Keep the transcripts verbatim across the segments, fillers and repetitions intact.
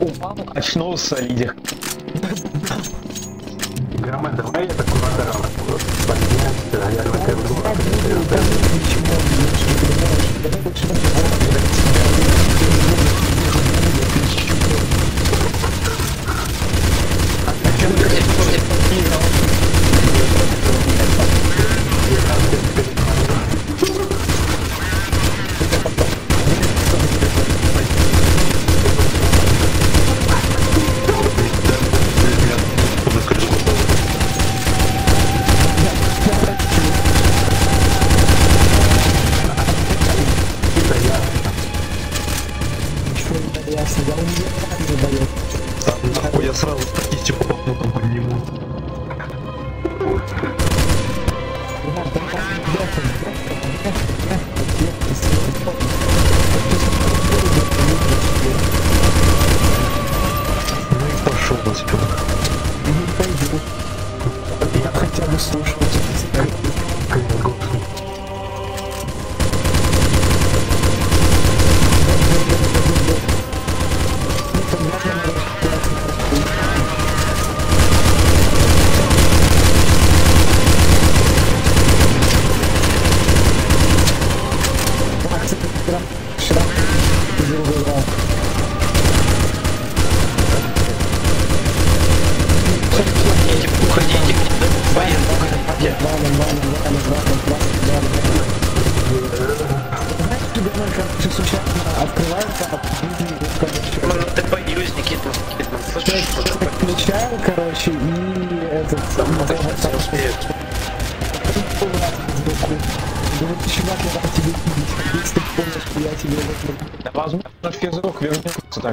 Упал, очнулся лидер. Гамма, давай я так аккуратно поднять, наверное, кайфу.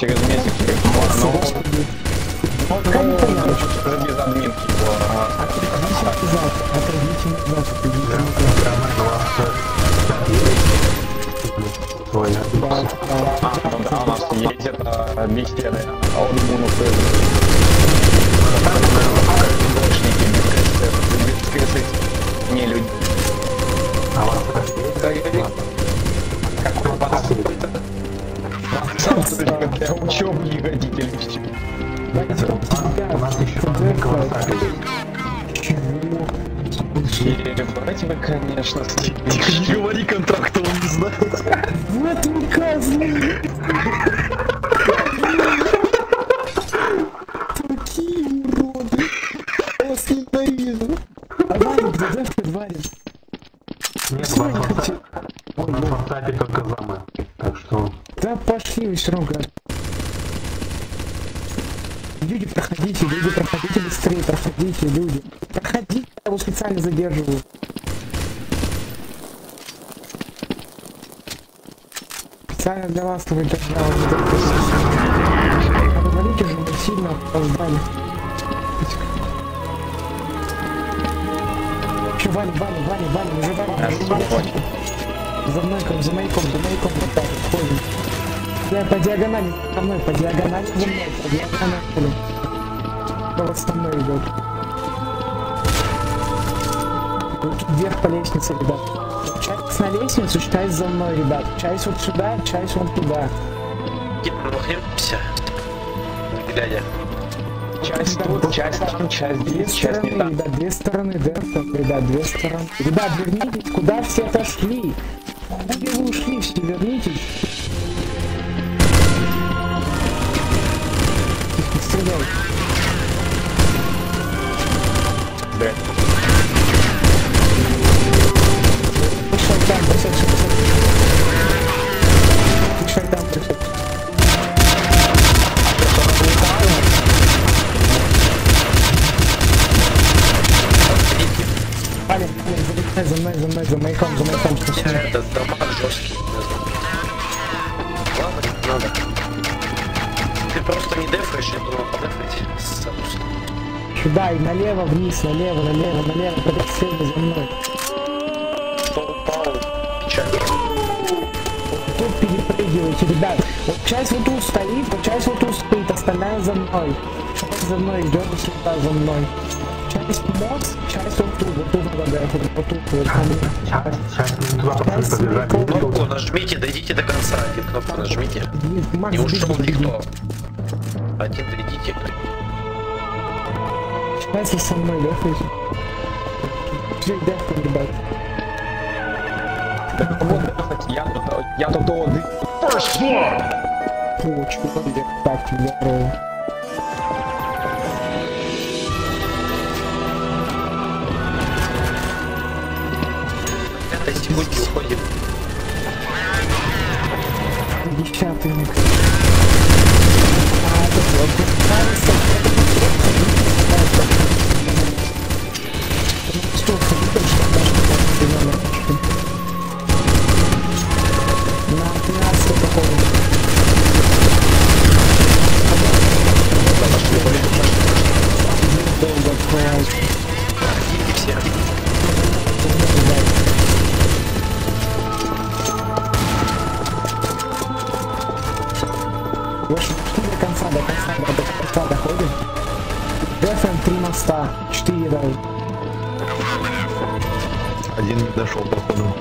Через месяц можно, но уже без админки было. А у нас есть это беседы, а он буну фейсбук. Не люди. А вот я учу в ягодитель. У нас еще вы, конечно, не говори контракта, он не знает. Вот он казный. Такие уроды. Я вас ненавижу. А Варик, зайдя в подвале. Нет, Варик, он на фортапе только замы. Так что... Да пошли вы, Серега. Люди, проходите, люди, проходите быстрее, проходите, люди. Проходите, я его специально задерживаю. Специально для вас вы тогда уже. Говорите же, мы сильно опоздали. Еще Ваня, Ваня, Ваня, Ваня, уже Ваня, Ваня. За мной, за маяком, за маяком, вот так вот ходим. Я по диагонали, со мной, по диагонали, за мной, по диагонали. Да вот со мной идет. Вверх по лестнице, ребят. Часть на лестницу, часть за мной, ребят. Часть вот сюда, часть вот туда. Махнемся. Глядя. Часть тут, часть там, часть здесь, часть не там. Ребят, две стороны, дефтов, ребят, две стороны. Ребят, вернитесь, куда все отошли? Куда вы ушли, все вернитесь. Тихо, стреляй. Блядь. Пошел там, пошел, пошел. Пошел там, пошел. Ваня, Ваня, за мной, за мной, за мной, за мной, за мной, за мной. Это дома жесткие. Ладно, надо. Ты просто не дефаешь, я думал подефать с собственно. Сюда и налево, вниз, налево, налево, налево, подать сильно за мной. Кто упал, печально. Тут перепрыгивайте, ребят. Вот часть вот тут стоит, вот часть вот тут стоит, остальная за мной. Часть за мной идет, сюда за мной. Кнопку нажмите, дойдите до конца. Один кнопку нажмите. Не ушел никто. Один дойдите. Считается со мной, я тут, я тут отдых. Так, здорово. Секунды уходит. Десятый. четыре даже. Один не дошел, походу.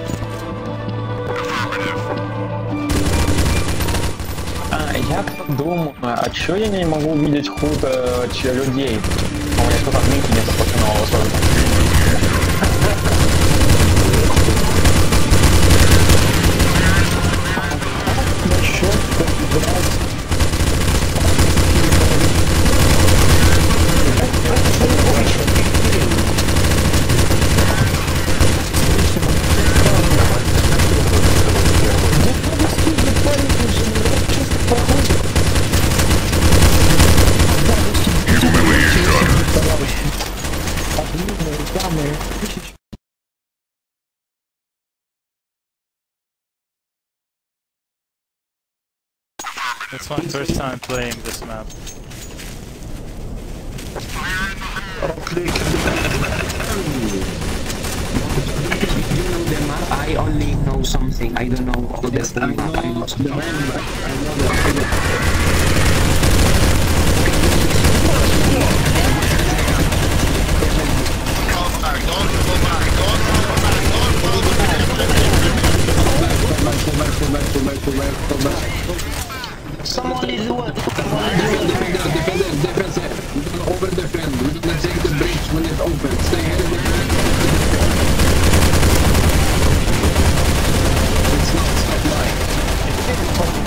А, я думаю, а чё я не могу видеть худ э, людей? А у меня что-то отметки нету после нового сорта. It's my first time playing this map. You know the map, I only know something. I don't know all the map. I know the map. I know the map. Come back, don't go back, don't go back, don't go back. Come back, come back, come back, come back, come back, come back. Someone is what? Someone is what? Defend it, defend it. We don't over defend. We don't take the bridge when it's open. Stay ahead of the bridge. It's not stop line. It's not stop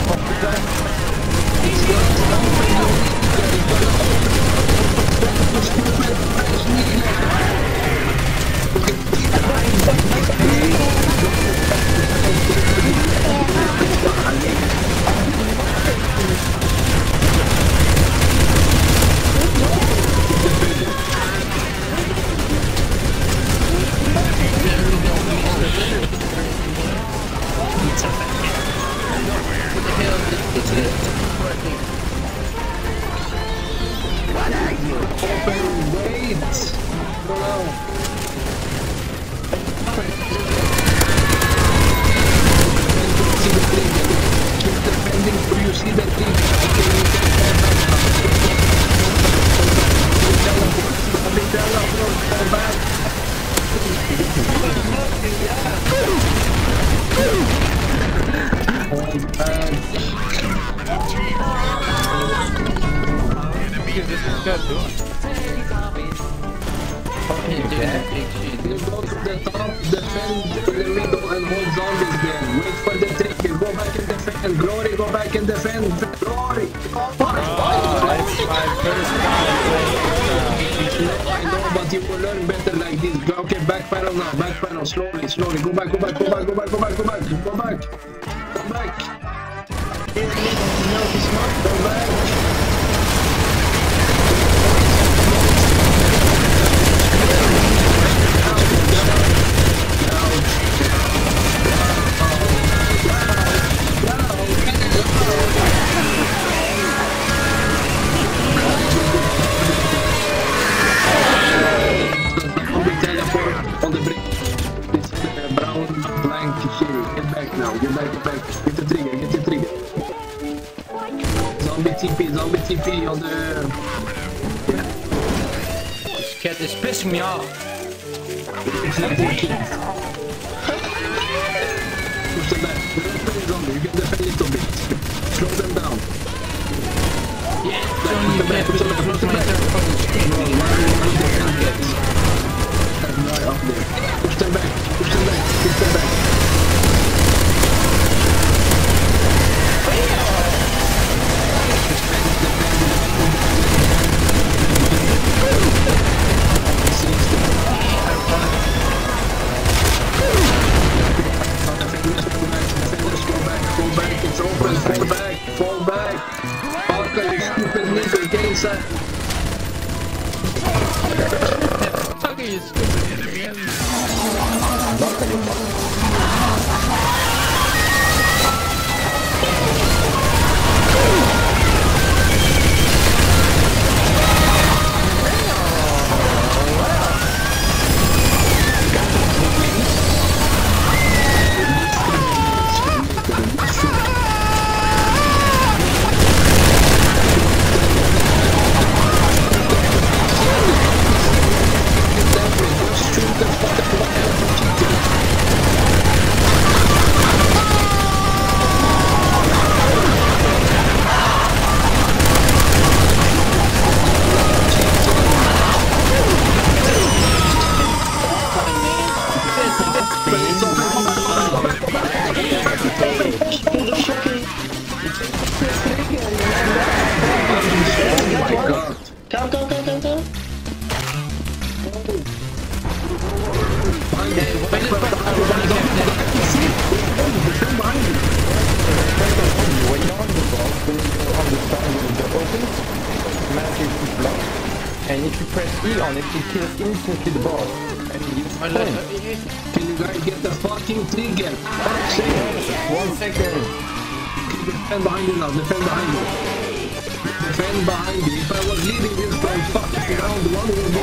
line. He's got a stop line. He's got a stop line. Piss me off. Push them back. We don't play zombie. You get the friendly zombies. Slow them down. Yeah. Push them back. Push them back. Push them back. Push them back. Push them back. Push them back. Fuck are you, stupid idiot? Fuck are you, and if you press E on it, it kills instantly the boss. And it's fine. Can you guys get the fucking trigger? Fuck shit. One second. Okay, defend behind you now, defend behind you. Defend behind you. If I was leading this time, fuck around, one would